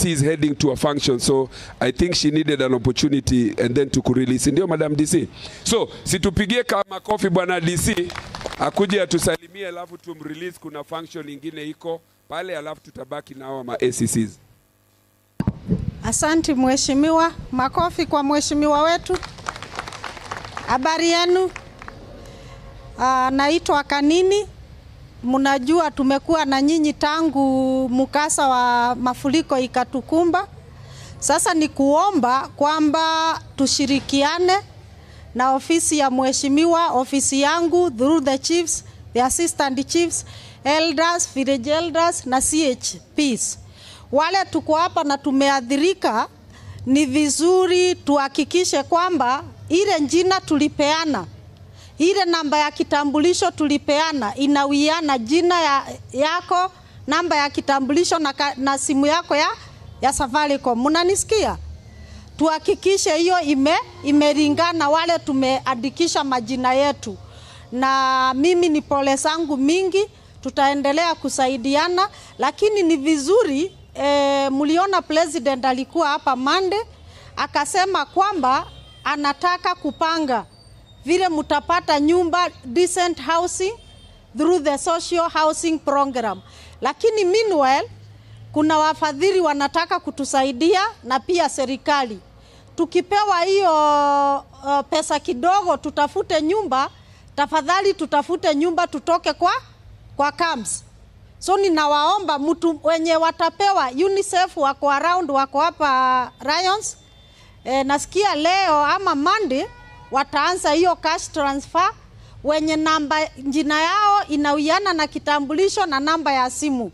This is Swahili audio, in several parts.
DC is heading to a function, so I think she needed an opportunity and then to kurelease. Ndio Madam DC. So, situpigie kama kofi bwana DC, akuje atusalimie alafu tumrelease, kuna function ingine iko pale alafu tutabaki nao ma ACCs. Asante mheshimiwa, makofi kwa mheshimiwa wetu. Habari yenu? Naitwa Kanini. Mnajua tumekuwa na nyinyi tangu mkasa wa mafuriko ikatukumba. Sasa ni kuomba kwamba tushirikiane na ofisi ya mheshimiwa, ofisi yangu, through the chiefs, the assistant chiefs, elders, village elders na CHPs. Wale tuko hapa na tumeadhirika, ni vizuri tuhakikishe kwamba ile jina tulipeana, ile namba ya kitambulisho tulipeana inawiana, jina yako, namba ya kitambulisho na simu yako ya Safaricom. Mnanisikia? Tuhakikishe hiyo imeringana wale tumeandikisha majina yetu. Na mimi ni pole zangu mingi, tutaendelea kusaidiana, lakini ni vizuri mliona president alikuwa hapa Monday akasema kwamba anataka kupanga vile mutapata nyumba, decent housing through the social housing program. Lakini meanwhile kuna wafadhili wanataka kutusaidia na pia serikali. Tukipewa hiyo pesa kidogo tutafute nyumba, tafadhali tutafute nyumba tutoke kwa camps. So ninawaomba mtu wenye watapewa, UNICEF wako around, wako hapa Ryans. Nasikia leo ama Monday wataanza hiyo cash transfer, wenye namba jina yao inawiana na kitambulisho na namba ya simu.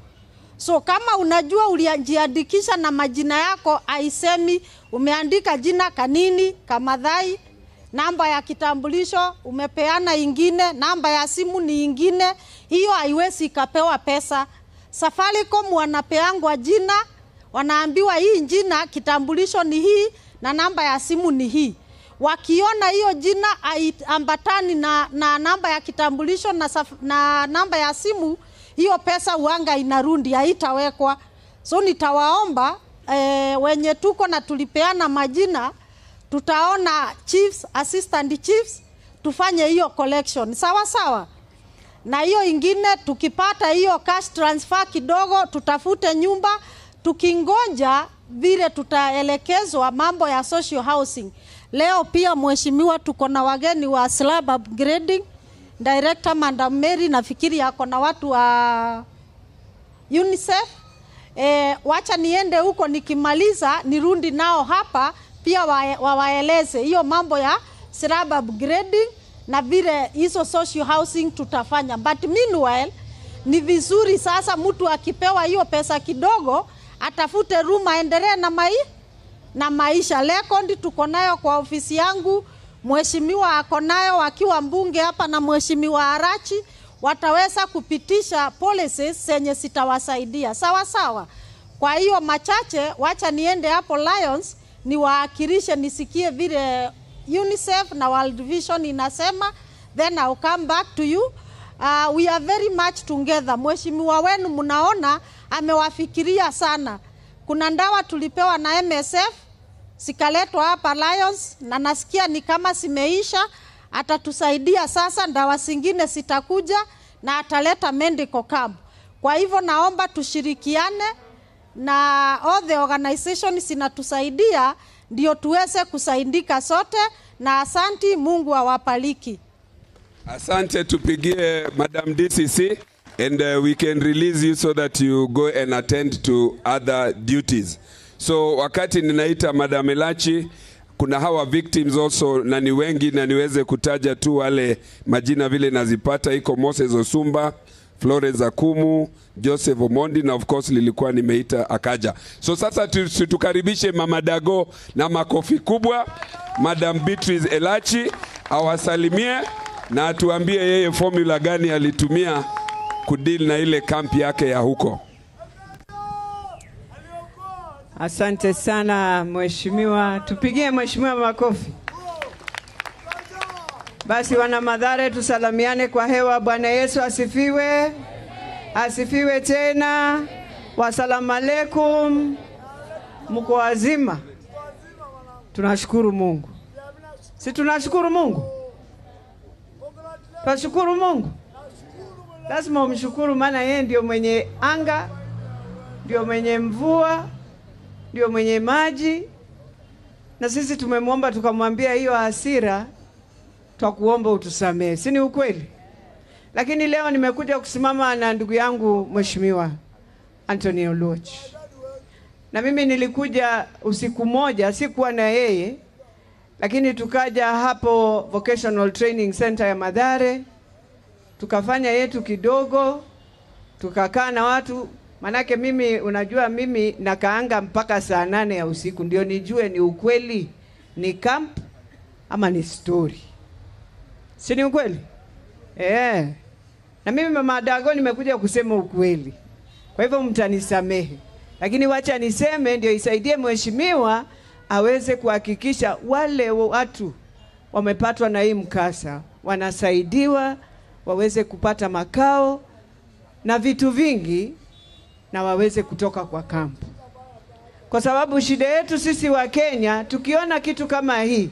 So kama unajua ulijiandikisha na majina yako aisemi, umeandika jina Kanini, Kamadhai, namba ya kitambulisho umepeana ingine, namba ya simu ni ingine, hiyo haiwezi ikapewa pesa. Safaricom wanapeangwa jina, wanaambiwa hii jina, kitambulisho ni hii na namba ya simu ni hii. Wakiona hiyo jina ambatani na namba ya kitambulisho na namba ya simu, hiyo pesa uanga inarundi, haitawekwa. So nitawaomba wenye tuko na tulipeana majina, tutaona chiefs, assistant chiefs, tufanye hiyo collection. Sawa sawa. Na hiyo ingine, tukipata hiyo cash transfer kidogo, tutafute nyumba, tukingonja vile tutaelekezwa mambo ya social housing. Leo pia mheshimiwa tuko na wageni wa slab upgrading, director Madam Mary nafikiri yako na watu wa UNICEF. Wacha niende huko, nikimaliza nirundi nao hapa pia waeleze hiyo mambo ya slab upgrading na vile hizo social housing tutafanya. But meanwhile ni vizuri sasa mtu akipewa hiyo pesa kidogo atafute room aendelee na maisha. Lekondi tuko nayo kwa ofisi yangu, mheshimiwa ako nayo akiwa mbunge hapa na mheshimiwa Arachi, wataweza kupitisha policies zenye sitawasaidia. Sawa sawa. Kwa hiyo machache, wacha niende hapo Lions niwaakirishe, nisikie vile UNICEF na World Vision inasema, then I'll come back to you. We are very much together. Mheshimiwa wenu mnaona amewafikiria sana. Kuna ndawa tulipewa na MSF, sikaletwa hapa Lions, na nasikia ni kama simeisha. Atatusaidia sasa, ndawa singine sitakuja na ataleta medical camp. Kwa hivyo naomba tushirikiane na all the organizations zinatusaidia ndio tuweze kusaidika sote, na asanti, Mungu awabariki. Asante, tupigie Madam DCC, and we can release you so that you go and attend to other duties. So wakati ninaita Madam Elachi, kuna hawa victims also, na ni wengi, na niweze kutaja tu wale majina vile nazipata. Iko Moses Osumba, Florence Akumu, Joseph Omondi, na of course Lilikwani Meita akaja. So sasa tukaribishe Mama Dago na makofi kubwa, Madam Beatrice Elachi, awasalimie na tuambie yeye formula gani alitumia kudeal na ile kampi yake ya huko. Asante sana mheshimiwa, tupigie mheshimiwa makofi. Basi wana Mathare tusalamiane kwa hewa. Bwana Yesu asifiwe. Asifiwe tena. Wasalamu alaikum. mko wazima. Tunashukuru Mungu. Si tunashukuru Mungu? Tunashukuru Mungu. Lazima umshukuru, maana yeye ndio mwenye anga, ndio mwenye mvua, ndio mwenye maji. Na sisi tumemwomba tukamwambia hiyo hasira tutakuomba utusamee. Si ni ukweli? Lakini leo nimekuja kusimama na ndugu yangu mheshimiwa Antonio Luoch. Na mimi nilikuja usiku moja, sikuwa na yeye, lakini tukaja hapo Vocational Training Center ya Mathare, tukafanya yetu kidogo, tukakaa na watu. Manake mimi, unajua mimi nakaanga mpaka saa 8 ya usiku ndio nijue ni ukweli ni camp ama ni story. Si ni ukweli? Eh. Na mimi mama Dago nimekuja kusema ukweli. Kwa hivyo mtanisamehe. Lakini wacha niseme ndio isaidie mheshimiwa aweze kuhakikisha wale watu wamepatwa na hii mkasa wanasaidiwa, waweze kupata makao na vitu vingi, na waweze kutoka kwa kampu. Kwa sababu shida yetu sisi wa Kenya, tukiona kitu kama hii,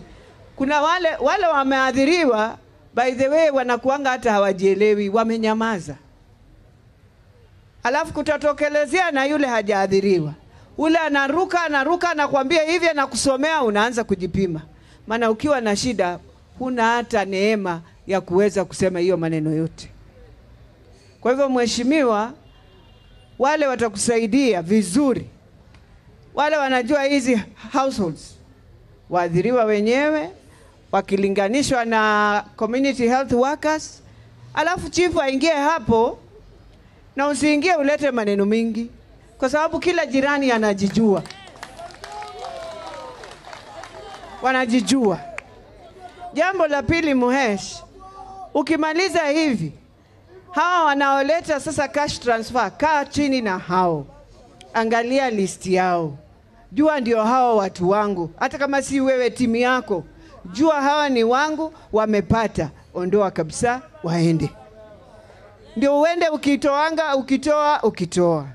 kuna wale wameadhiriwa, by the way, wanakuanga hata hawajielewi, wamenyamaza. Alafu kutatokelezea na yule hajaadhiriwa. Ule anaruka na kuambia hivi na kusomea, unaanza kujipima. Maana ukiwa na shida, huna hata neema ya kuweza kusema hiyo maneno yote. Kwa hivyo mheshimiwa, wale watakusaidia vizuri, wale wanajua hizi households, waadhiriwa wenyewe, wakilinganishwa na community health workers. Alafu chifu aingie hapo, na usiingie ulete maneno mingi, kwa sababu kila jirani anajijua. Wanajijua. Jambo la pili muhesh, ukimaliza hivi, hawa wanaoleta sasa cash transfer, kaa chini na hao. Angalia listi yao. Jua ndio hao watu wangu. Hata kama si wewe timu yako, jua hawa ni wangu, wamepata. Ondoa kabisa, waende. Ndio uende ukitoanga, ukitoa.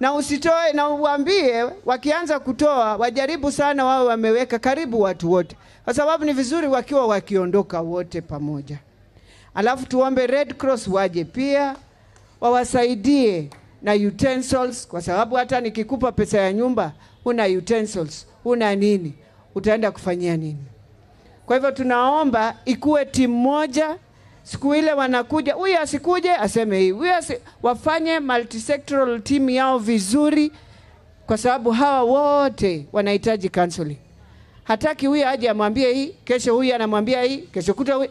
Na usitoe, na uambie, wakianza kutoa, wajaribu sana wawe wameweka karibu watu wote. Kwa sababu ni vizuri wakiwa wakiondoka wote pamoja. Alafu tuombe Red Cross waje pia, wawasaidie na utensils, kwa sababu hata nikikupa pesa ya nyumba, una utensils, una nini, utaenda kufanyia nini? Kwa hivyo tunaomba ikue timu moja, siku ile wanakuja, huyu asikuje aseme hii, wafanye multisectoral team yao vizuri, kwa sababu hawa wote wanahitaji counseling. Hataki huyu aje amwambie hii, kesho huyu anamwambia hii, kesho kuta huyu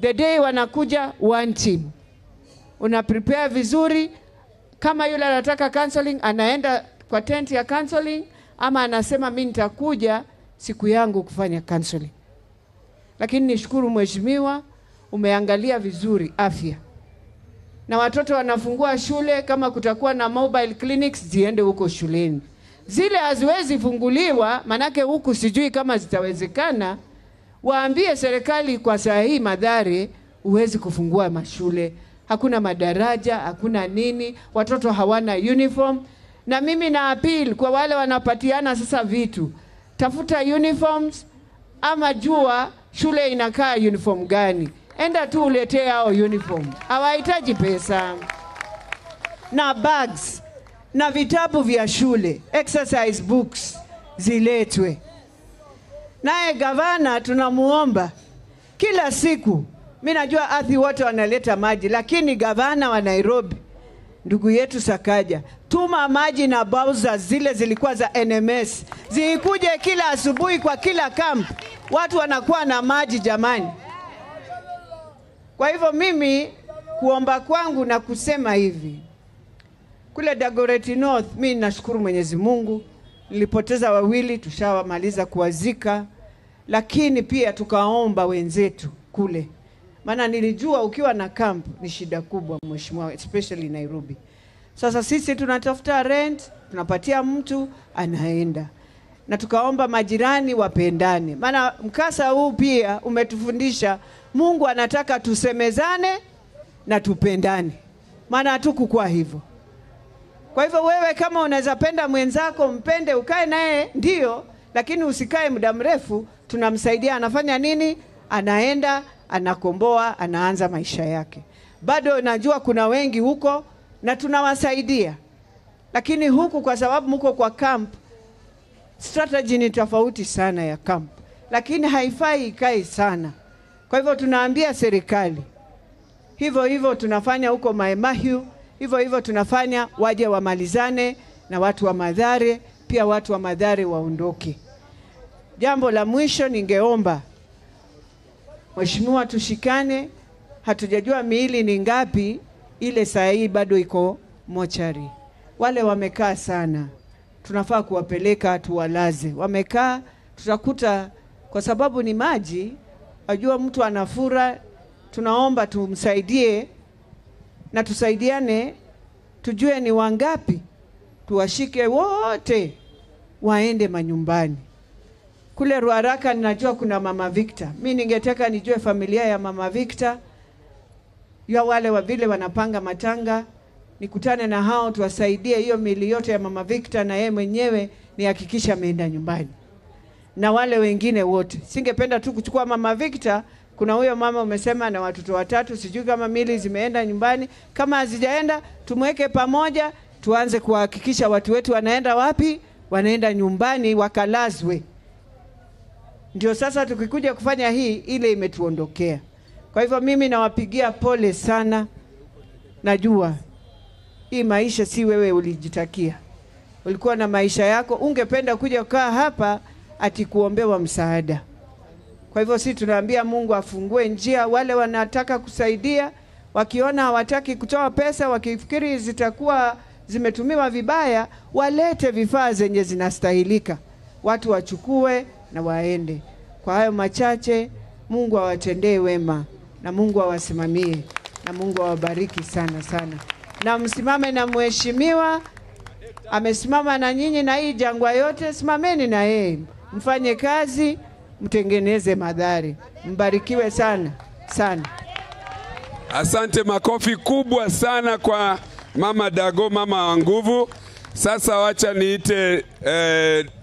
The day wanakuja one team. Una prepare vizuri. Kama yule anataka counseling, anaenda kwa tent ya counseling, ama anasema mimi nitakuja siku yangu kufanya counseling. Lakini nishukuru mheshimiwa, umeangalia vizuri afya. Na watoto wanafungua shule, kama kutakuwa na mobile clinics ziende huko shuleni. Zile haziwezi funguliwa, manake huku sijui kama zitawezekana. Waambie serikali kwa saa hii Mathare uwezi kufungua mashule. Hakuna madaraja, hakuna nini, watoto hawana uniform. Na mimi na appeal kwa wale wanapatiana sasa vitu. Tafuta uniforms, ama jua shule inakaa uniform gani. Enda tu uletee hao uniform. Hawahitaji pesa. Na bags, na vitabu vya shule, exercise books ziletwe. Naye gavana tunamuomba kila siku. Mimi najua athi wote wanaleta maji, lakini gavana wa Nairobi ndugu yetu Sakaja, tuma maji na bauza zile zilikuwa za NMS zikuje kila asubuhi kwa kila kamp, watu wanakuwa na maji jamani. Kwa hivyo mimi kuomba kwangu na kusema hivi, kule Dagoretti North mimi nashukuru Mwenyezi Mungu, nilipoteza wawili tushawamaliza kuwazika, lakini pia tukaomba wenzetu kule. Maana nilijua ukiwa na camp ni shida kubwa mheshimiwa, especially Nairobi. Sasa sisi tunatafuta rent, tunapatia mtu anaenda. Na tukaomba majirani wapendane. Maana mkasa huu pia umetufundisha Mungu anataka tusemezane na tupendane. Maana hatukukua hivyo. Kwa hivyo wewe kama unaweza penda mwenzako, mpende, ukae naye ndio, lakini usikae muda mrefu. Tunamsaidia anafanya nini? Anaenda, anakomboa, anaanza maisha yake. Bado najua kuna wengi huko na tunawasaidia. Lakini huku kwa sababu mko kwa camp, strategy ni tofauti sana ya camp. Lakini haifai ikae sana. Kwa hivyo tunaambia serikali, hivyo hivyo tunafanya huko Maemahiu, hivyo hivyo tunafanya waje wamalizane na watu wa Mathare, pia watu wa Mathare waondoke. Jambo la mwisho ningeomba mheshimiwa, tushikane. Hatujajua miili ni ngapi, ile saa hii bado iko mochari. Wale wamekaa sana tunafaa kuwapeleka tuwalaze. Wamekaa tutakuta kwa sababu ni maji, ajua mtu anafura. Tunaomba tumsaidie na tusaidiane, tujue ni wangapi, tuwashike wote waende manyumbani. Kule Ruaraka ninajua kuna Mama Victor. Mimi ningetaka nijue familia ya Mama Victor, ya wale wavile wanapanga matanga, nikutane na hao tuwasaidie hiyo mili yote ya Mama Victor, na yeye mwenyewe nihakikisha ameenda nyumbani na wale wengine wote. Singependa tu kuchukua Mama Victor. Kuna huyo mama umesema na watoto watatu, sijui kama mili zimeenda nyumbani. Kama hazijaenda tumweke pamoja, tuanze kuhakikisha watu wetu wanaenda wapi? Wanaenda nyumbani wakalazwe. Ndio sasa tukikuja kufanya hii, ile imetuondokea. Kwa hivyo mimi nawapigia pole sana. Najua hii maisha si wewe ulijitakia. Ulikuwa na maisha yako, ungependa kuja kukaa hapa ati kuombewa msaada. Kwa hivyo sisi tunaambia Mungu afungue njia. Wale wanataka kusaidia, wakiona hawataki kutoa pesa, wakifikiri zitakuwa zimetumiwa vibaya, walete vifaa zenye zinastahilika. Watu wachukue na waende. Kwa hayo machache, Mungu awatendee wema na Mungu awasimamie na Mungu awabariki sana sana. Na msimame na mheshimiwa, amesimama na nyinyi na hii jangwa yote, simameni na yeye. Mfanye kazi, mtengeneze Mathare. Mbarikiwe sana sana. Asante, makofi kubwa sana kwa Mama Dago, mama wa nguvu. Sasa wacha niite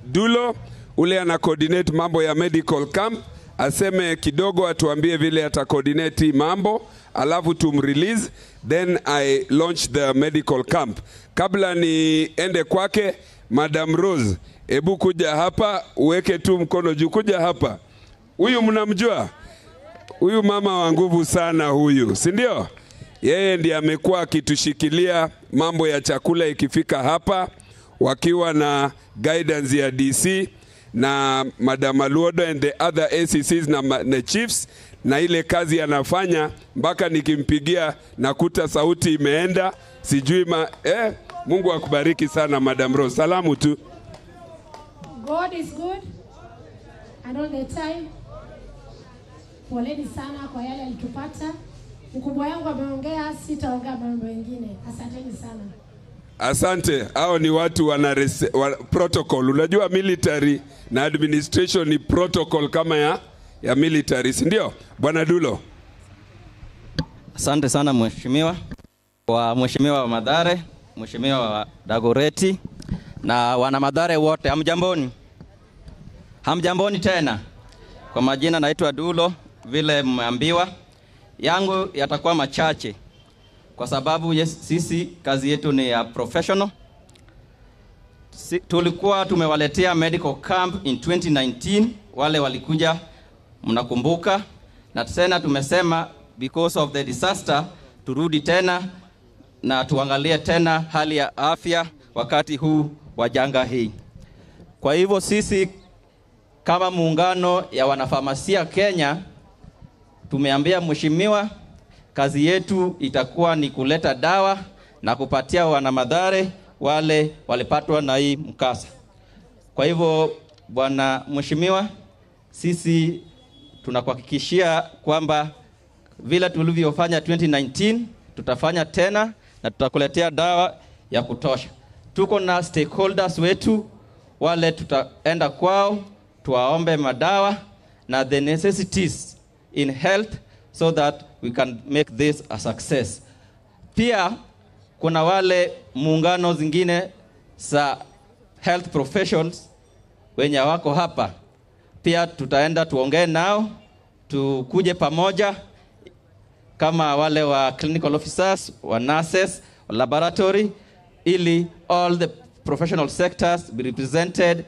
Dulo, ule ana coordinate mambo ya medical camp, aseme kidogo, atuambie vile ata coordinate mambo, alafu tumrelease, then I launch the medical camp. Kabla niende kwake, Madam Rose, ebu kuja hapa, uweke tu mkono juu, kuja hapa. Huyu mnamjua? Huyu mama wa nguvu sana huyu, si ndio? Yeye ndiye amekuwa akitushikilia mambo ya chakula ikifika hapa, wakiwa na guidance ya DC na Madam Aluodo and the other ACCs na chiefs, na ile kazi anafanya mpaka nikimpigia nakuta sauti imeenda. Sijui Mungu akubariki sana Madam Rose. Salamu tu. God is good and all the time. Poleni sana kwa yale yalitupata. Mkubwa yangu ameongea, sitaongea mambo mengine. Asanteni sana. Asante. Hao ni watu wana protocol. Unajua military na administration ni protocol kama ya military, si ndio? Bwana Dulo. Asante sana mheshimiwa, kwa mheshimiwa wa Mathare, mheshimiwa wa Dagoretti na wana Mathare wote. Hamjamboni? Hamjamboni tena. Kwa majina naitwa Dulo, vile mmeambiwa. Yangu yatakuwa machache kwa sababu sisi kazi yetu ni ya professional. Tulikuwa tumewaletea medical camp in 2019, wale walikuja, mnakumbuka. Na tena tumesema because of the disaster turudi tena na tuangalie tena hali ya afya wakati huu wa janga hii. Kwa hivyo sisi kama muungano ya wanafamasia Kenya tumeambia mheshimiwa, kazi yetu itakuwa ni kuleta dawa na kupatia wana Mathare wale walipatwa na hii mkasa. Kwa hivyo bwana mheshimiwa, sisi tunakuhakikishia kwamba vile tulivyofanya 2019 tutafanya tena na tutakuletea dawa ya kutosha. Tuko na stakeholders wetu wale tutaenda kwao tuwaombe madawa na the necessities in health so that we can make this a success. Pia kuna wale muungano zingine za health professionals wenye wako hapa. Pia tutaenda tuongee nao, tukuje pamoja kama wale wa clinical officers, wa nurses, wa laboratory, ili all the professional sectors be represented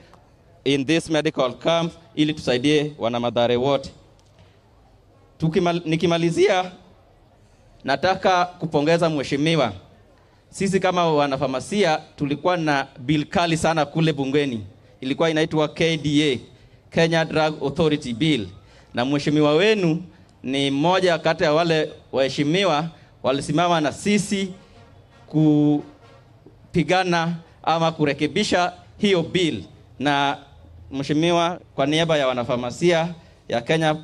in this medical camp ili tusaidie wanamadhare wote. Nikimalizia nataka kupongeza mheshimiwa. Sisi kama wanafamasia tulikuwa na bill kali sana kule bungeni. Ilikuwa inaitwa KDA, Kenya Drug Authority Bill. Na mheshimiwa wenu ni mmoja kati ya wale waheshimiwa walisimama na sisi kupigana ama kurekebisha hiyo bill. Na mheshimiwa, kwa niaba ya wanafamasia ya Kenya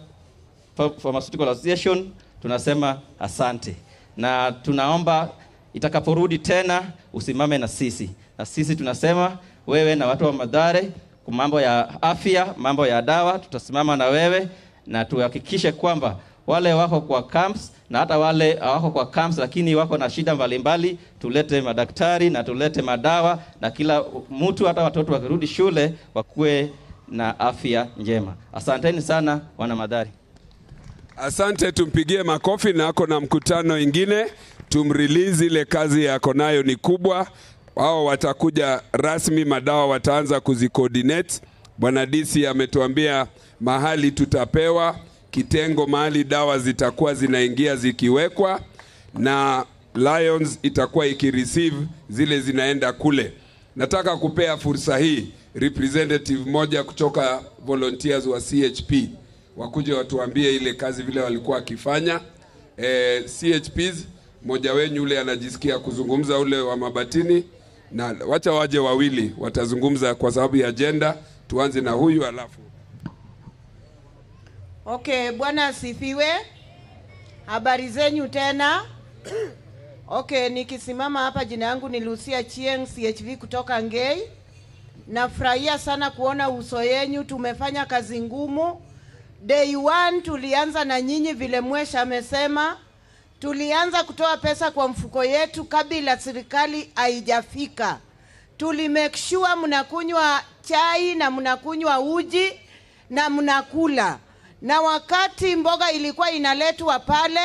Pharmaceutical Association, tunasema asante. Na tunaomba itakaporudi tena usimame na sisi. Na sisi tunasema wewe na watu wa Mathare kwa mambo ya afya, mambo ya dawa, tutasimama na wewe na tuhakikishe kwamba wale wako kwa camps na hata wale wako kwa camps lakini wako na shida mbalimbali, tulete madaktari na tulete madawa, na kila mtu hata watoto wakirudi shule wakue na afya njema. Asanteni sana wana Mathare. Asante, tumpigie makofi na ako na mkutano ingine. Tumrelease ile kazi yako nayo ni kubwa. Wao watakuja rasmi, madawa wataanza kuzicoordinate. Bwana DC ametuambia mahali tutapewa, kitengo mahali dawa zitakuwa zinaingia zikiwekwa, na Lions itakuwa ikireceive zile zinaenda kule. Nataka kupea fursa hii representative moja kutoka volunteers wa CHP wakuje watuambie ile kazi vile walikuwa wakifanya. CHPs moja wenu yule anajisikia kuzungumza, ule wa Mabatini, na wacha waje wawili watazungumza kwa sababu ya agenda. Tuanze na huyu alafu. Okay, bwana asifiwe. Habari zenyu tena. Okay, nikisimama hapa jina yangu ni Lucia Chieng, CHV kutoka Ngei. Nafurahia sana kuona uso yenyu, tumefanya kazi ngumu. Day 1 tulianza na nyinyi vile Mwesha amesema. Tulianza kutoa pesa kwa mfuko yetu kabla serikali haijafika. Tulimake sure mnakunywa chai na mnakunywa uji na mnakula. Na wakati mboga ilikuwa inaletwa pale,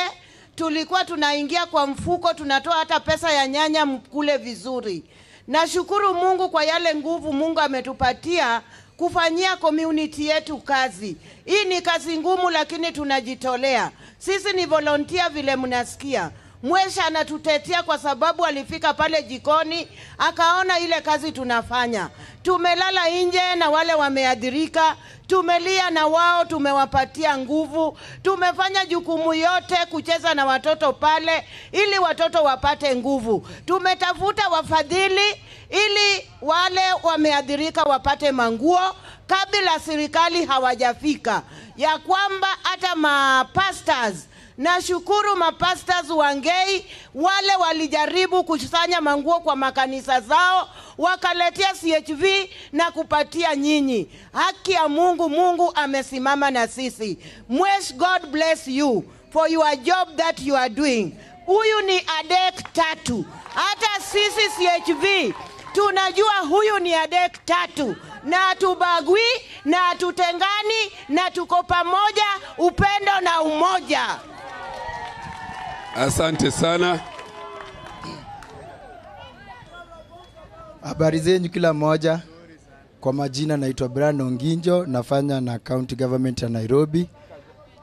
tulikuwa tunaingia kwa mfuko, tunatoa hata pesa ya nyanya mkule vizuri. Na shukuru Mungu kwa yale nguvu Mungu ametupatia kufanyia community yetu kazi. Hii ni kazi ngumu lakini tunajitolea. Sisi ni volunteer vile mnasikia. Mwesha anatutetea kwa sababu alifika pale jikoni akaona ile kazi tunafanya. Tumelala nje na wale wameadhirika, tumelia na wao, tumewapatia nguvu. Tumefanya jukumu yote kucheza na watoto pale ili watoto wapate nguvu. Tumetafuta wafadhili ili wale wameadhirika wapate manguo kabla serikali hawajafika. Ya kwamba hata mapastors, na shukuru mapastors wangei, wale walijaribu kusanya manguo kwa makanisa zao, wakaletea CHV na kupatia nyinyi. Haki ya Mungu, Mungu amesimama na sisi. Mwesha, God bless you for your job that you are doing. Huyu ni adek tatu. Hata sisi CHV tunajua huyu ni adek tatu. Na tubagwi, na tutengani, na tuko pamoja, upendo na umoja. Asante sana. Habari zenyu kila moja. Kwa majina naitwa Brandon Nginjo, nafanya na County Government ya Nairobi.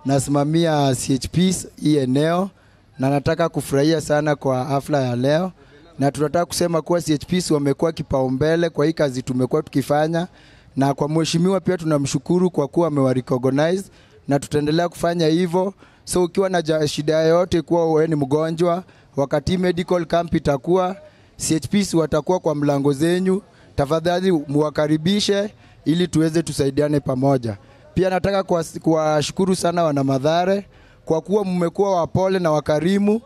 Nasimamia CHPs hii eneo, na nataka kufurahia sana kwa hafla ya leo. Na tunataka kusema kuwa CHPs wamekuwa kipaumbele kwa hii kazi tumekuwa tukifanya, na kwa mheshimiwa pia tunamshukuru kwa kuwa amewarecognize na tutaendelea kufanya hivyo. So ukiwa na shida yote, kuwa wewe ni mgonjwa, wakati medical camp itakuwa, CHPs watakuwa kwa mlango zenyu. Tafadhali muwakaribishe ili tuweze tusaidiane pamoja. Pia nataka kuwashukuru sana wana Mathare kwa kuwa mmekuwa wapole na wakarimu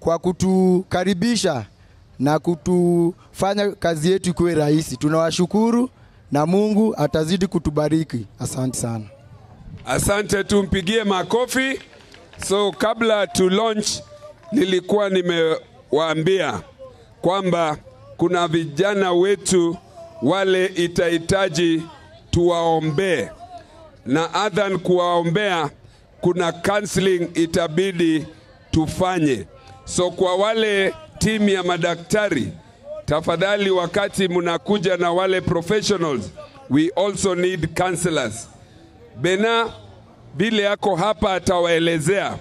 kwa kutukaribisha na kutufanya kazi yetu ikuwe rahisi. Tunawashukuru na Mungu atazidi kutubariki. Asante sana. Asante, tumpigie makofi. So kabla to launch nilikuwa nimewaambia kwamba kuna vijana wetu wale itahitaji tuwaombee, na adhan kuwaombea kuna counseling itabidi tufanye. So kwa wale timu ya madaktari, tafadhali wakati mnakuja na wale professionals, we also need counselors. Bena bile yako hapa atawaelezea.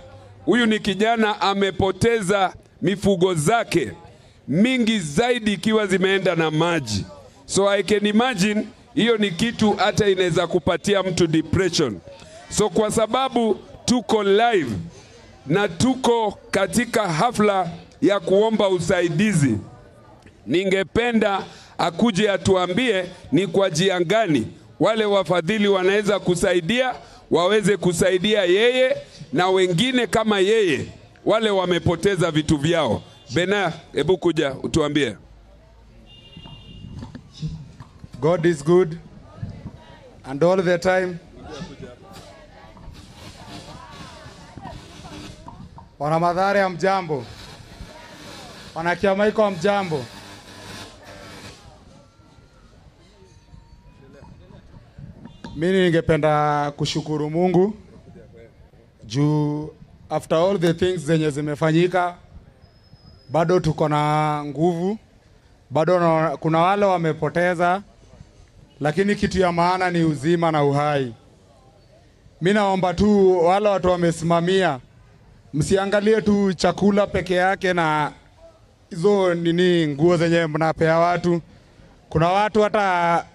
Huyu ni kijana amepoteza mifugo zake mingi zaidi ikiwa zimeenda na maji. So I can imagine hiyo ni kitu hata inaweza kupatia mtu depression. So kwa sababu tuko live na tuko katika hafla ya kuomba usaidizi, ningependa akuje atuambie ni kwa njia gani wale wafadhili wanaweza kusaidia, waweze kusaidia yeye na wengine kama yeye wale wamepoteza vitu vyao. Bena, hebu kuja utuambie. God is good and all the time. Wana Mathare ya mjambo, wana Kiamaiko ya mjambo. Mimi ningependa kushukuru Mungu juu after all the things zenye zimefanyika bado tuko na nguvu, bado kuna wale wamepoteza, lakini kitu ya maana ni uzima na uhai. Mimi naomba tu wale watu wamesimamia, msiangalie tu chakula peke yake na hizo nini nguo zenye mnapea watu. Kuna watu hata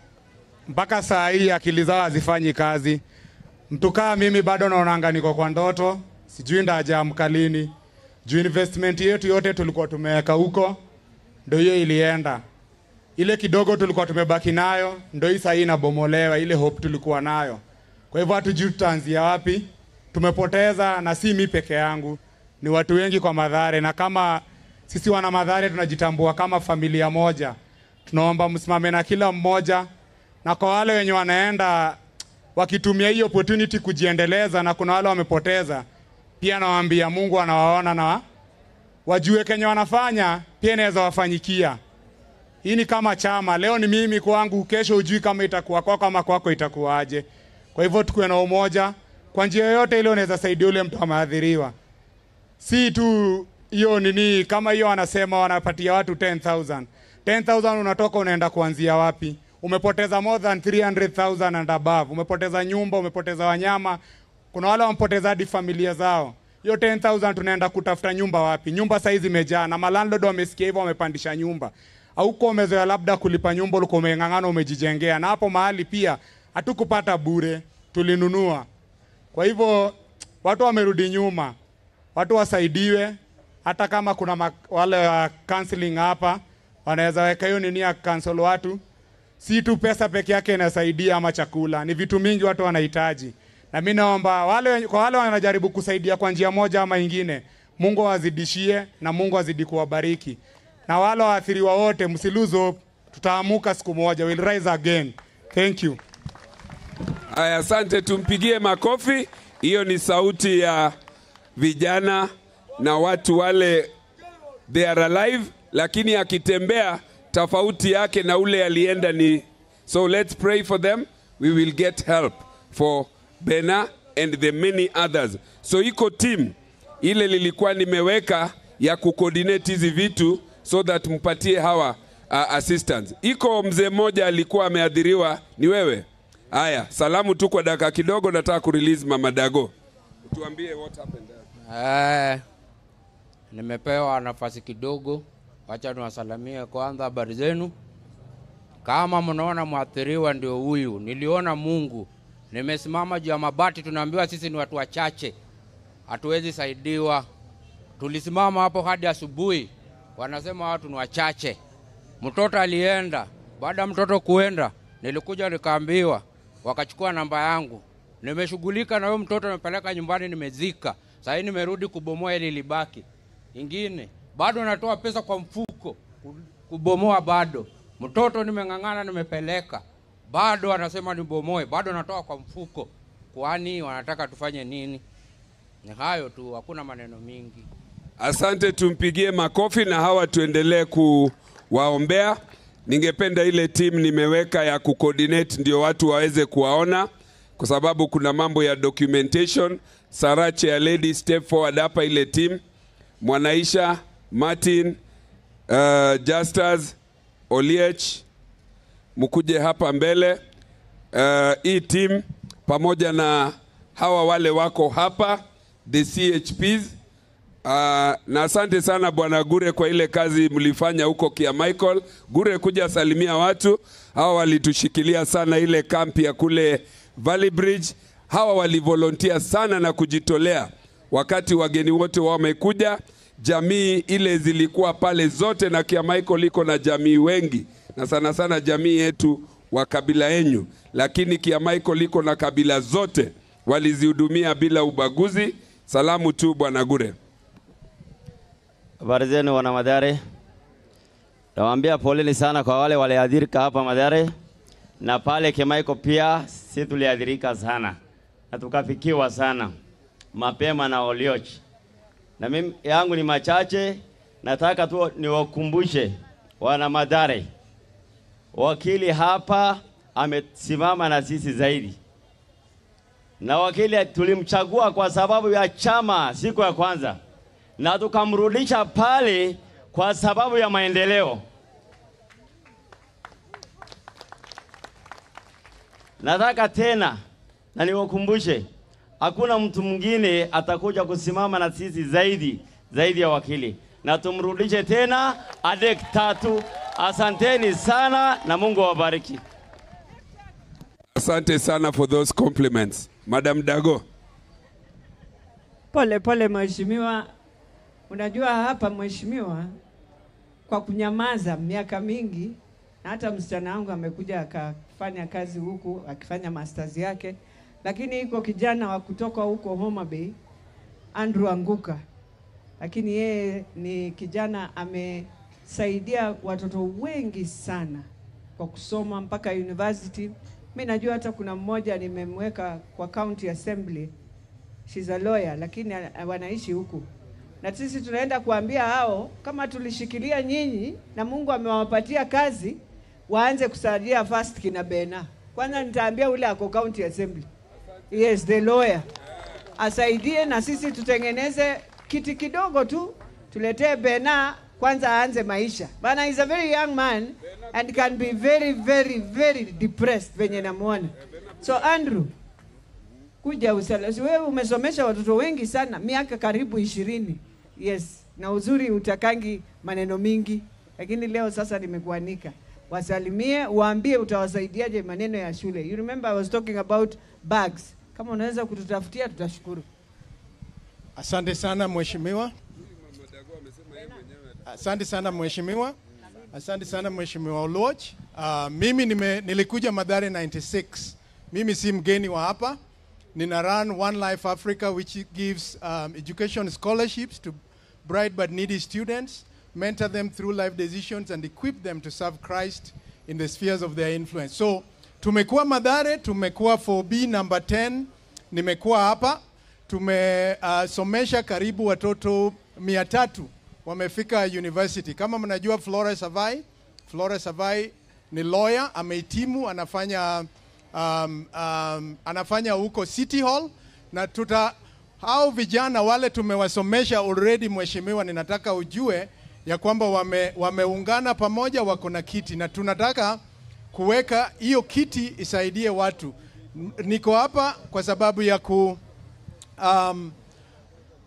mpaka saa hii akili zao hazifanyi kazi. Mtu kama mimi bado naonaanga niko kwa ndoto, sijui ndajaamka lini. Juu investment yetu yote tulikuwa tumeweka huko, ndio hiyo ilienda. Ile kidogo tulikuwa tumebaki nayo ndio hii saa hii inabomolewa, ile hope tulikuwa nayo. Kwa hivyo hatujui tutaanzia wapi. Tumepoteza, na si mimi peke yangu, ni watu wengi kwa Mathare. Na kama sisi wana Mathare tunajitambua kama familia moja, tunaomba msimame na kila mmoja, na kwa wale wenye wanaenda wakitumia hiyo opportunity kujiendeleza, na kuna wale wamepoteza pia, nawaambia Mungu anawaona na wajue Kenya wanafanya pia inaweza wafanyikia. Hii ni kama chama, leo ni mimi kwangu, kesho ujui kama itakuwa kwako kama kwako itakuwaaje. Kwa hivyo tukue na umoja kwa njia yoyote ile unaweza saidia yule mtu ameadhiriwa. Si tu hiyo nini kama hiyo anasema wanapatia watu 10,000. 10,000 unatoka unaenda kuanzia wapi? Umepoteza more than 300,000 and above. Umepoteza nyumba, umepoteza wanyama. Kuna wale wamepoteza hadi familia zao. Hiyo 10,000 tunaenda kutafuta nyumba wapi? Nyumba saizi imejaa na landlord wamesikia hivyo wamepandisha nyumba. Hauko umezoea labda kulipa nyumba uliko umeng'ang'ana umejijengea, na hapo mahali pia hatukupata bure, tulinunua. Kwa hivyo watu wamerudi nyuma. Watu wasaidiwe, hata kama kuna wale wa counseling hapa wanaweza weka hiyo nini ya counsel watu. Si tu pesa peke yake inasaidia ama chakula, ni vitu mingi watu wanahitaji. Na mimi naomba wale kwa wale wanajaribu kusaidia kwa njia moja ama nyingine, Mungu azidishie na Mungu azidi kuwabariki. Na wale waathiriwa wote msiluzo, tutaamuka siku moja, we'll rise again. Thank you. Aya, asante, tumpigie makofi. Hiyo ni sauti ya vijana na watu wale, they are alive, lakini akitembea tofauti yake na ule alienda ni. So let's pray for them, we will get help for Bena and the many others. So iko team ile lilikuwa nimeweka ya kucoordinate hizi vitu so that mpatie hawa assistance. Iko mzee moja alikuwa ameadhiriwa, ni wewe. Aya, salamu tu kwa dakika kidogo, nataka kurelease Mama Dago. Tuambie what happened there. Nimepewa nafasi kidogo, acha niwasalimie kwanza, habari zenu. Kama mnaona mwathiriwa ndio huyu, niliona Mungu. Nimesimama juu ya mabati, tunaambiwa sisi ni watu wachache, hatuwezi saidiwa. Tulisimama hapo hadi asubuhi, wanasema watu ni wachache. Mtoto alienda, baada mtoto kuenda nilikuja nikaambiwa wakachukua namba yangu. Nimeshughulika na huyo mtoto, nimepeleka nyumbani, nimezika. Sasa nimerudi kubomoa ile libaki. Ingine bado natoa pesa kwa mfuko kubomoa, bado mtoto nimeng'ang'ana, nimepeleka, bado anasema nibomoe, bado natoa kwa mfuko. Kwani wanataka tufanye nini? Ni hayo tu, hakuna maneno mingi. Asante, tumpigie makofi na hawa tuendelee kuwaombea. Ningependa ile team nimeweka ya kucoordinate ndio watu waweze kuwaona, kwa sababu kuna mambo ya documentation. Sarache ya lady step forward hapa ile team. Mwanaisha, Martin, Justus, Oliech, mkuje hapa mbele. Hii team pamoja na hawa wale wako hapa, the CHPs. Na asante sana Bwana Gure kwa ile kazi mlifanya huko kia Michael. Gure, kuja salimia watu. Hawa walitushikilia sana ile kampi ya kule Valley Bridge. Hawa walivolunteer sana na kujitolea. Wakati wageni wote wamekuja, jamii ile zilikuwa pale zote, na kia Michael iko na jamii wengi. Na sana sana jamii yetu wa kabila enyu. Lakini kia Michael iko na kabila zote. Walizihudumia bila ubaguzi. Salamu tu Bwana Gure. Habari zenu wana Mathare. Nawaambia poleni sana kwa wale waliadhirika hapa Mathare. Na pale Kemaiko pia sisi tuliadhirika sana. Na tukafikiwa sana mapema na Oliech. Na mimi yangu ni machache, nataka tu niwakumbushe wana Mathare. Wakili hapa amesimama na sisi zaidi. Na wakili tulimchagua kwa sababu ya chama siku ya kwanza. Na tukamrudisha pale kwa sababu ya maendeleo. Nataka tena na niwakumbushe, hakuna mtu mwingine atakuja kusimama na sisi zaidi ya wakili. Na tumrudishe tena adek tatu. Asanteni sana na Mungu awabariki. Asante sana for those compliments. Madam Dago. Pole mheshimiwa. Unajua hapa mheshimiwa, kwa kunyamaza miaka mingi, na hata msichana wangu amekuja akafanya kazi huku akifanya masters yake, lakini iko kijana wa kutoka huko Homa Bay, Andrew Anguka. Lakini yeye ni kijana amesaidia watoto wengi sana kwa kusoma mpaka university. Mimi najua hata kuna mmoja nimemweka kwa county assembly. She's a lawyer lakini wanaishi huku. Na sisi tunaenda kuambia hao, kama tulishikilia nyinyi na Mungu amewapatia kazi, waanze kusaidia first kina Bena. Kwanza nitaambia ule ako county assembly. Yes, the lawyer. Asaidie na sisi tutengeneze kiti kidogo tu, tuletee Bena kwanza aanze maisha. Bana is a very young man and can be very depressed venye namuona. So Andrew, kuja usalasi. Wewe umesomesha watoto wengi sana, miaka karibu 20. Yes, na uzuri utakangi maneno mingi. Lakini leo sasa nimekuanika. Wasalimie, waambie utawasaidiaje maneno ya shule. You remember I was talking about bags. Kama unaweza kututafutia tutashukuru. Asante sana mheshimiwa. Asante sana mheshimiwa. Asante sana mheshimiwa Oluoch. Mimi nilikuja Mathare 96. Mimi si mgeni wa hapa. Nina run One Life Africa, which gives education scholarships to bright but needy students, mentor them through life decisions, and equip them to serve Christ in the spheres of their influence. So, tumekua Mathare, tumekua 4B number 10, nimekua hapa, tumesomesha karibu watoto 300 wamefika university. Kama mnajua Flora Sawai ni lawyer, amehitimu, anafanya huko City Hall. Na hao vijana wale tumewasomesha already mheshimiwa, ninataka ujue ya kwamba wameungana pamoja, wako na kiti, na tunataka kuweka hiyo kiti isaidie watu. Niko hapa kwa sababu ya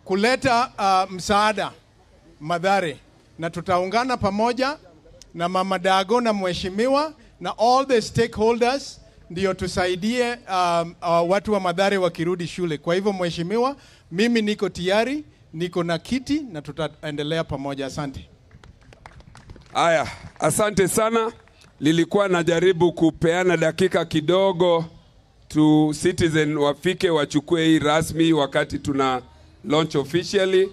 kuleta msaada Mathare, na tutaungana pamoja na Mama Dago na mheshimiwa na all the stakeholders ndio tusaidie watu wa Mathare wakirudi shule. Kwa hivyo mheshimiwa, mimi niko tayari, niko na kiti na tutaendelea pamoja. Asante. Aya, asante sana. Nilikuwa najaribu kupeana dakika kidogo to citizen wafike wachukue hii rasmi wakati tuna launch officially.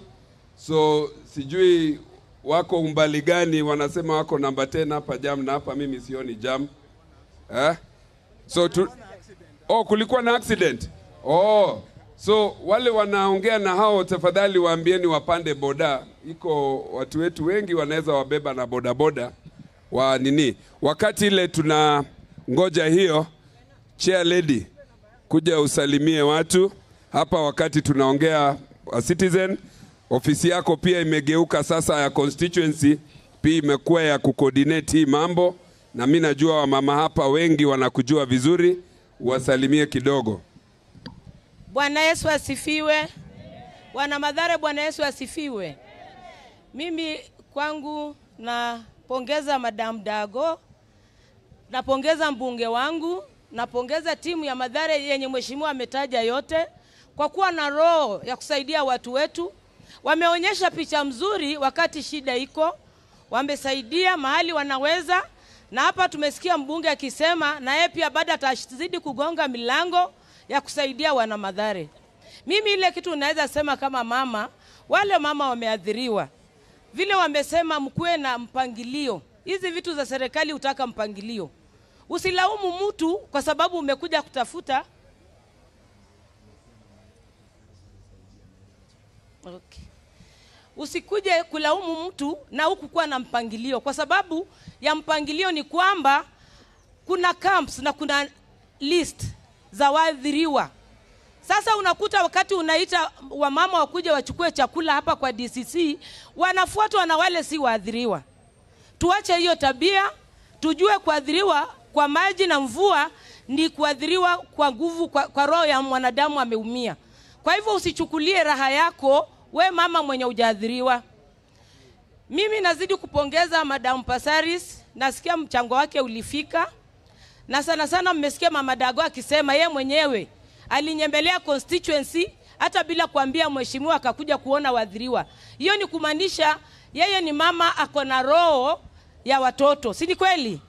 So sijui wako umbali gani, wanasema wako namba 10 hapa jam na hapa mimi sioni jam. So kulikuwa na accident. Oh, So wale wanaongea na hao tafadhali waambieni wapande boda. Iko watu wetu wengi wanaweza wabeba na boda boda wa nini. Wakati ile tuna ngoja hiyo chair lady kuja usalimie watu hapa wakati tunaongea Citizen. Ofisi yako pia imegeuka sasa ya constituency, pia imekuwa ya kucoordinate hii mambo, na mimi najua wamama hapa wengi wanakujua vizuri, wasalimie kidogo. Bwana Yesu asifiwe. Wana Mathare, Bwana Yesu asifiwe. Mimi kwangu napongeza Madam Dago, napongeza mbunge wangu, napongeza timu ya Mathare yenye mheshimiwa ametaja yote kwa kuwa na roho ya kusaidia watu wetu. Wameonyesha picha mzuri wakati shida iko, wamesaidia mahali wanaweza, na hapa tumesikia mbunge akisema na yeye pia baada atazidi kugonga milango ya kusaidia wana Mathare. Mimi ile kitu naweza sema kama mama, wale mama wameadhiriwa, vile wamesema mkuwe na mpangilio. Hizi vitu za serikali utaka mpangilio. Usilaumu mtu kwa sababu umekuja kutafuta. Okay. Usikuje kulaumu mtu na huku kuwa na mpangilio. Kwa sababu ya mpangilio ni kwamba kuna camps na kuna list za waadhiriwa. Sasa unakuta wakati unaita wamama wakuje wachukue chakula hapa kwa DCC, wanafuatwa na wale si waadhiriwa. Tuache hiyo tabia, tujue kuadhiriwa kwa maji na mvua ni kuadhiriwa kwa nguvu, kwa roho ya mwanadamu ameumia. Kwa hivyo usichukulie raha yako we mama mwenye hujaadhiriwa. Mimi nazidi kupongeza Madam Pasaris, nasikia mchango wake ulifika. Na sana sana mmesikia Mama Dago akisema yeye mwenyewe alinyembelea constituency hata bila kuambia mheshimiwa, akakuja kuona waadhiriwa. Hiyo ni kumaanisha yeye ni mama akona roho ya watoto, si ni kweli?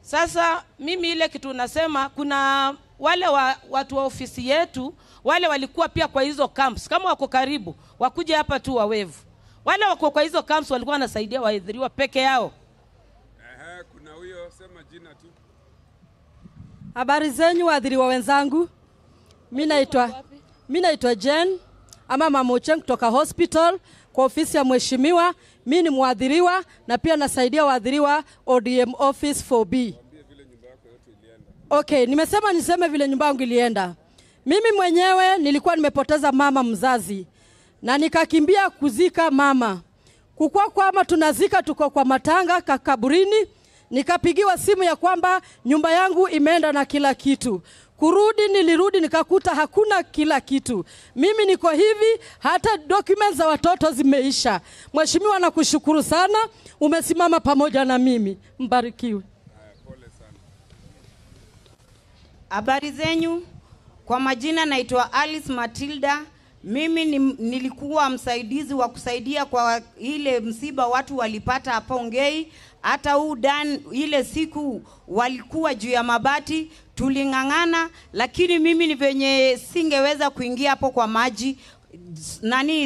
Sasa mimi ile kitu nasema, kuna wale watu wa ofisi yetu wale walikuwa pia kwa hizo camps, kama wako karibu wakuje hapa tu wawevu. Wale wako kwa hizo camps walikuwa wanasaidia waadhiriwa peke yao. Kuna huyo sema jina tu. Habari zenyu waadhiriwa wenzangu. Mimi naitwa Jen ama Mama Ochieng kutoka hospital kwa ofisi ya mheshimiwa. Mimi ni mwadhiriwa na pia nasaidia waadhiriwa ODM office 4B. Okay, niseme vile nyumba yangu ilienda. Mimi mwenyewe nilikuwa nimepoteza mama mzazi na nikakimbia kuzika mama. Kukua kwama tunazika tuko kwa matanga kakaburini, nikapigiwa simu ya kwamba nyumba yangu imeenda na kila kitu. Kurudi nilirudi nikakuta hakuna kila kitu. Mimi niko hivi, hata documents za watoto zimeisha. Mheshimiwa nakushukuru sana, umesimama pamoja na mimi. Mbarikiwe. Habari zenyu. Kwa majina naitwa Alice Matilda. Mimi nilikuwa msaidizi wa kusaidia kwa ile msiba watu walipata hapo Ngei. Hata ile siku walikuwa juu ya mabati, tulingangana, lakini mimi ni venye singeweza kuingia hapo kwa maji.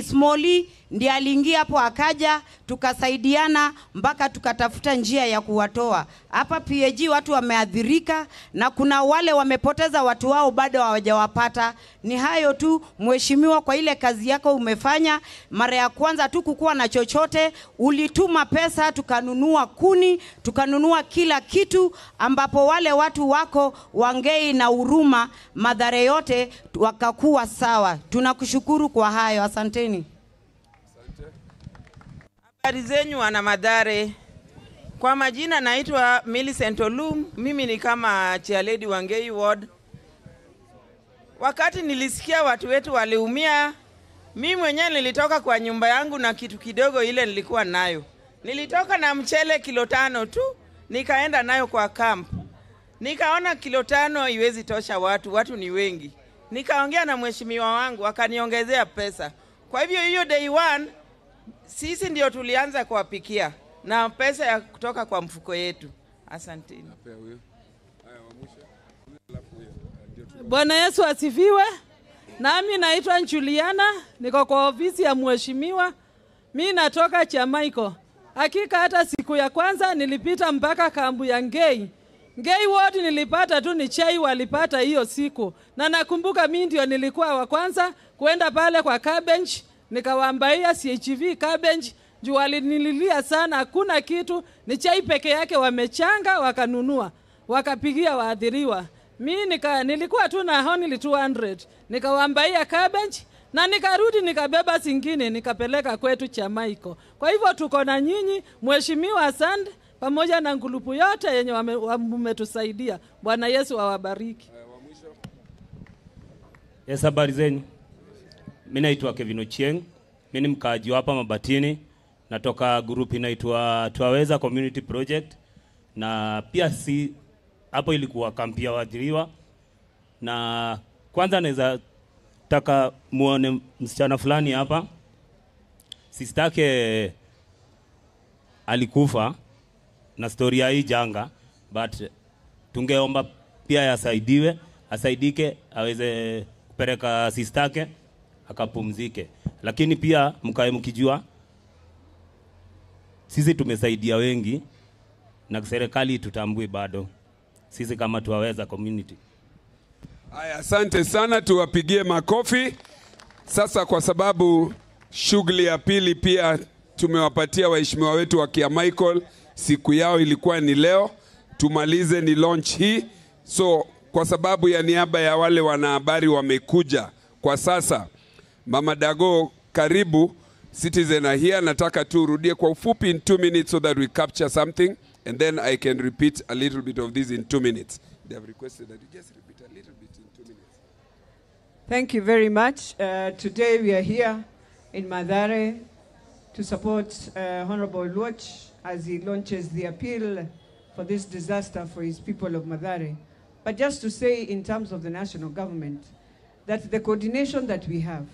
Smally ndiye aliingia hapo akaja, tukasaidiana mpaka tukatafuta njia ya kuwatoa. Hapa PAG watu wameadhirika na kuna wale wamepoteza watu wao bado hawajawapata. Ni hayo tu mheshimiwa, kwa ile kazi yako umefanya. Mara ya kwanza tu kukuwa na chochote, ulituma pesa tukanunua kuni, tukanunua kila kitu, ambapo wale watu wako Wangei na Huruma Mathare yote wakakuwa sawa. Tunakushukuru kwa hayo, asanteni. Habari zenyu wana Mathare. Kwa majina naitwa Millicent Olum. Mimi ni kama chairlady wa Ngei Ward. Wakati nilisikia watu wetu waliumia, mimi mwenyewe nilitoka kwa nyumba yangu na kitu kidogo ile nilikuwa nayo. Nilitoka na mchele kilo 5 tu, nikaenda nayo kwa camp. Nikaona kilo 5 haiwezi tosha watu ni wengi. Nikaongea na mheshimiwa wangu akaniongezea pesa. Kwa hivyo hiyo day 1 sisi ndio tulianza kuwapikia na pesa ya kutoka kwa mfuko yetu. Asanteni. Bwana Yesu asifiwe. Nami naitwa Juliana, niko kwa ofisi ya mheshimiwa. Mimi natoka cha Michael. Hakika hata siku ya kwanza nilipita mpaka kambu ya Ngei. Ngei Ward nilipata tu ni chai walipata hiyo siku. Na nakumbuka mimi ndio nilikuwa wa kwanza kuenda pale kwa Carbench, nikawaambia CHV Carbench juu walinililia sana, hakuna kitu, ni chai peke yake wamechanga wakanunua, wakapigia waadhiriwa. Mimi nilikuwa tu na honili 200, nikawaambia Carbench na nikarudi nikabeba zingine nikapeleka kwetu cha Michael. Kwa hivyo tuko na nyinyi mheshimiwa Sand pamoja na ngulupu yote yenye wametusaidia. Bwana Yesu awabariki. Yes, habari zenu. Mimi naitwa Kevin Ochieng. Mimi ni mkaaji hapa Mabatini. Natoka grupu inaitwa Twaweza Community Project, na pia si hapo ilikuwa kampi ya waadhiriwa. Na kwanza naweza taka muone msichana fulani hapa. Sistake alikufa na storia hii janga, but tungeomba pia yasaidiwe, asaidike aweze kupeleka sistake akapumzike. Lakini pia mkae mkijua sisi tumesaidia wengi na serikali tutambue bado sisi kama Twaweza Community. Aya, asante sana, tuwapigie makofi. Sasa kwa sababu shughuli ya pili pia tumewapatia waheshimiwa wetu wa Kia Michael, siku yao ilikuwa ni leo, tumalize ni launch hii. So kwa sababu ya niaba ya wale wanahabari wamekuja kwa sasa, Mama Dago, karibu. Citizen are here. Nataka tu rudie kwa ufupi in 2 minutes so that we capture something, and then I can repeat a little bit of this in 2 minutes. They have requested that you just repeat a little bit in 2 minutes. Thank you very much. Today we are here in Mathare to support Honorable Luoch as he launches the appeal for this disaster for his people of Mathare. But just to say in terms of the national government that the coordination that we have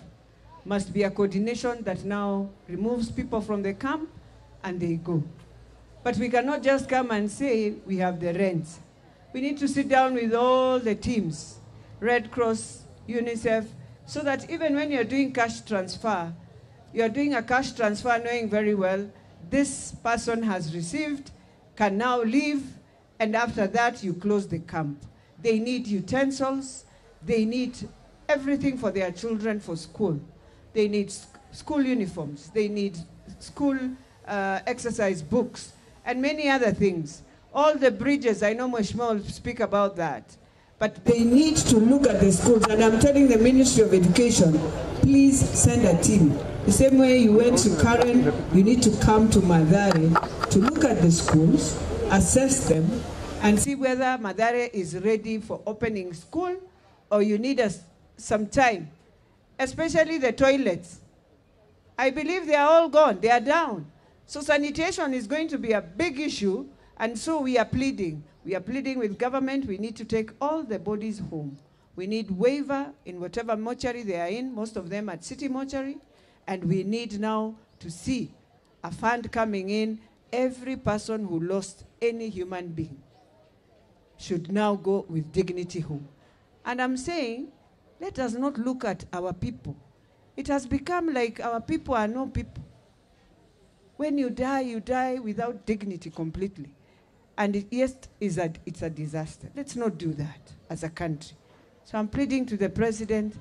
must be a coordination that now removes people from the camp and they go. But we cannot just come and say we have the rent. We need to sit down with all the teams, Red Cross, UNICEF, so that even when you're doing cash transfer, you're doing a cash transfer knowing very well this person has received, can now leave, and after that you close the camp. They need utensils, they need everything for their children for school. They need school uniforms, they need school exercise books, and many other things. All the bridges, I know Mheshimiwa will speak about that, but they need to look at the schools, and I'm telling the Ministry of Education, please send a team. The same way you went to Karen, you need to come to Mathare to look at the schools, assess them, and see whether Mathare is ready for opening school, or you need some time. Especially the toilets. I believe they are all gone, they are down. So sanitation is going to be a big issue, and so we are pleading. We are pleading with government, we need to take all the bodies home. We need waiver in whatever mortuary they are in, most of them at city mortuary, and we need now to see a fund coming in. Every person who lost any human being should now go with dignity home. And I'm saying, let us not look at our people. It has become like our people are no people. When you die without dignity completely. And it, yes, it's a disaster. Let's not do that as a country. So I'm pleading to the president,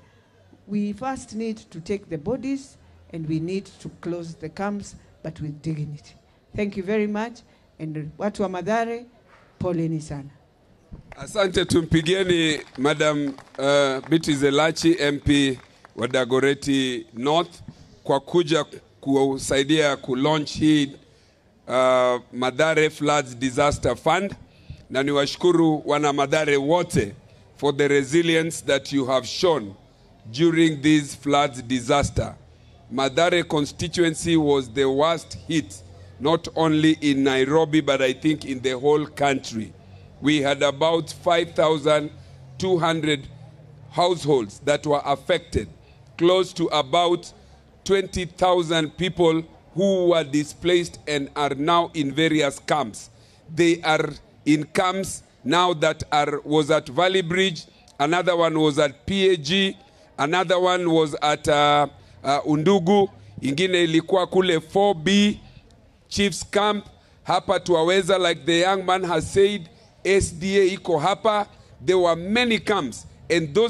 we first need to take the bodies and we need to close the camps, but with dignity. Thank you very much. And watu wa Mathare, poleni sana. Asante, tumpigieni Madam Beatrice Elachi, MP wa Dagoretti North, kwa kuja kusaidia kulaunch hii Mathare Floods Disaster Fund. Na niwashukuru wana Mathare wote for the resilience that you have shown during this floods disaster. Mathare constituency was the worst hit, not only in Nairobi, but I think in the whole country. We had about 5,200 households that were affected, close to about 20,000 people who were displaced and are now in various camps. They are in camps now that was at Valley Bridge, another one was at PAG, another one was at Undugu, ingine ilikuwa kule 4B, Chief's Camp, hapa Twaweza, like the young man has said, SDA iko hapa. There were many camps, and those